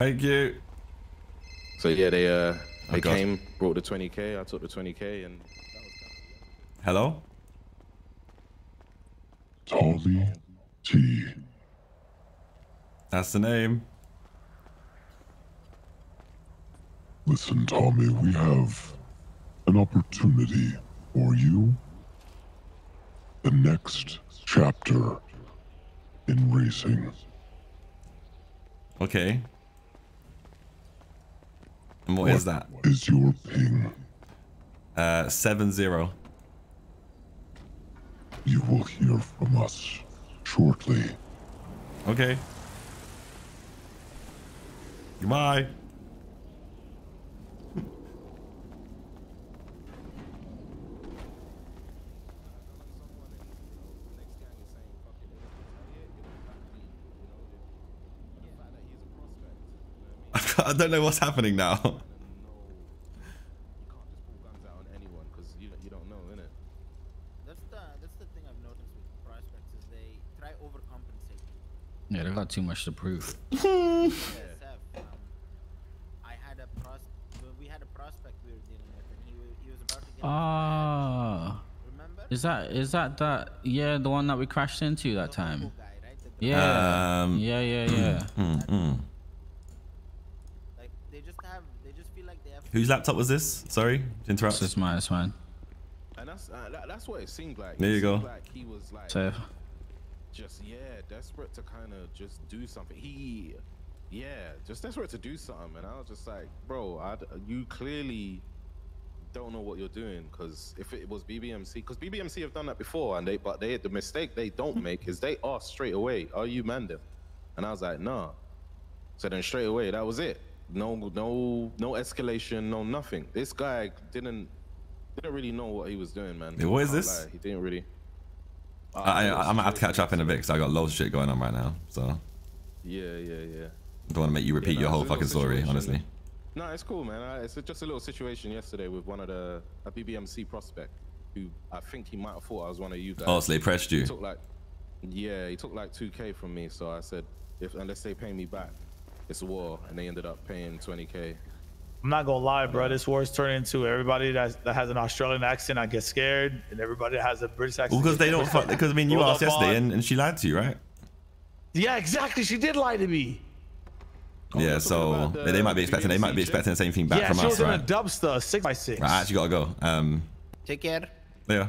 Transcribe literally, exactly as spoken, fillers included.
Thank you. So yeah, they uh they oh came, brought the twenty K, I took the twenty K, and that was kind of... Hello? Tommy T. That's the name. Listen, Tommy, we have an opportunity for you. The next chapter in racing. Okay. And what, what is that? Is your ping? Uh, seven zero. You will hear from us shortly. Okay. Goodbye. I don't know what's happening now. You can't just pull guns out on anyone because you, you don't know, innit? That's the, that's the thing I've noticed with prospects is they try overcompensate. Yeah, they've got too much to prove. Yes, um, I had a prospect. We had a prospect we were dealing with, and he, he was about to get. Ah, remember? Is that is that that? Yeah, the one that we crashed into that the time. Guy, right? the yeah. Um, yeah, yeah, yeah, yeah. Whose laptop was this? Sorry, interrupt. It's mine, it's mine. And that's, uh, that, that's what it seemed like. There you go. Like he was like, safe. Just, yeah, desperate to kind of just do something. He, yeah, just desperate to do something. And I was just like, bro, I'd, you clearly don't know what you're doing. Because if it was B B M C, because B B M C have done that before. And they, but they, the mistake they don't make is they ask straight away, are you Mandem? And I was like, nah. So then straight away, that was it. No, no, no escalation, no nothing. This guy didn't didn't really know what he was doing, man. What is this? Lie. He didn't really. Uh, I, I, I might have to catch up in a bit because I got loads of shit going on right now. So. Yeah, yeah, yeah. Don't want to make you repeat yeah, no, your whole fucking situation. Story, honestly. No, it's cool, man. I, it's just a little situation yesterday with one of the a B B M C prospect who I think he might have thought I was one of you guys. Oh, so they pressed you. He took like, yeah, he took like two K from me, so I said, if unless they pay me back. It's a war, and they ended up paying twenty K. I'm not gonna lie, bro. This war is turning into everybody that that has an Australian accent, I get scared, and everybody that has a British accent. Because well, they don't fuck. Because I mean, you asked yesterday, and, and she lied to you, right? Yeah, exactly. She did lie to me. Oh, yeah, so the, they might be expecting they might be expecting the same thing back yeah, from us, right? Yeah, she was in a dubster, six by six. Right, you gotta go. Um, Take care. Yeah.